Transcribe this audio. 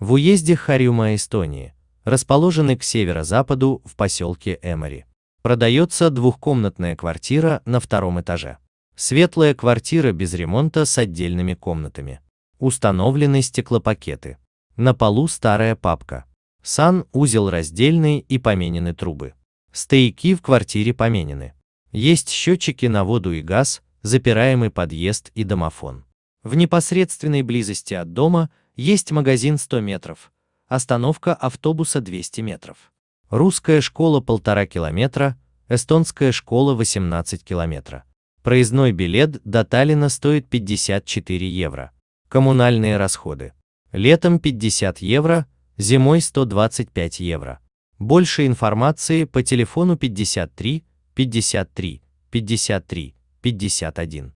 В уезде Харьюмаа Эстонии, расположенный к северо-западу в поселке Эмари, продается двухкомнатная квартира на втором этаже. Светлая квартира без ремонта с отдельными комнатами. Установлены стеклопакеты. На полу старая папка. Санузел раздельный и поменены трубы. Стояки в квартире поменены. Есть счетчики на воду и газ, запираемый подъезд и домофон. В непосредственной близости от дома есть магазин 100 метров, остановка автобуса 200 метров. Русская школа 1,5 километра, эстонская школа 18 километра. Проездной билет до Таллина стоит 54 евро. Коммунальные расходы. Летом 50 евро, зимой 125 евро. Больше информации по телефону 53 53 53 51.